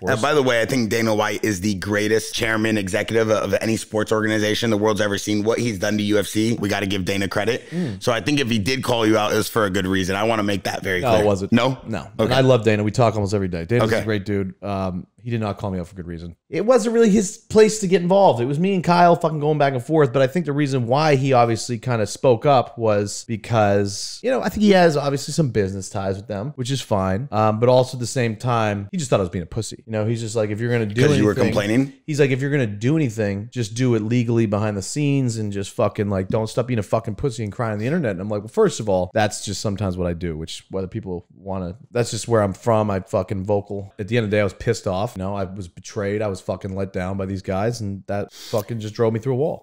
And by the way, I think Dana White is the greatest chairman executive of any sports organization the world's ever seen. What he's done to UFC, we got to give Dana credit. So I think if he did call you out, it was for a good reason. I want to make that very clear. No, it wasn't. No? No. Okay. And I love Dana. We talk almost every day. Dana's a great dude. He did not call me out for good reason. It wasn't really his place to get involved. It was me and Kyle fucking going back and forth. But I think the reason why he obviously kind of spoke up was because, you know, I think he has obviously some business ties with them, which is fine. But also at the same time, he just thought I was being a pussy. You know, he's just like, if you're going to do anything. Because you were complaining? He's like, if you're going to do anything, just do it legally behind the scenes and just fucking like, don't stop being a fucking pussy and crying on the internet. And I'm like, well, first of all, that's just sometimes what I do, which whether people want to, that's just where I'm from. I fucking vocal. At the end of the day, I was pissed off. You know, I was betrayed. I was fucking let down by these guys, and that fucking just drove me through a wall.